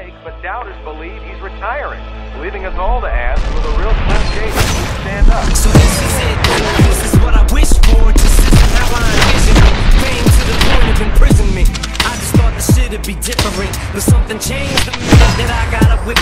break, but doubters believe he's retiring, leaving us all to ask with a real slim chance to stand up. So this is it, this is what I wish for, this is how I envision it. Pain to the point of imprisonment. I just thought the shit'd be different, but something changed the minute that I got up with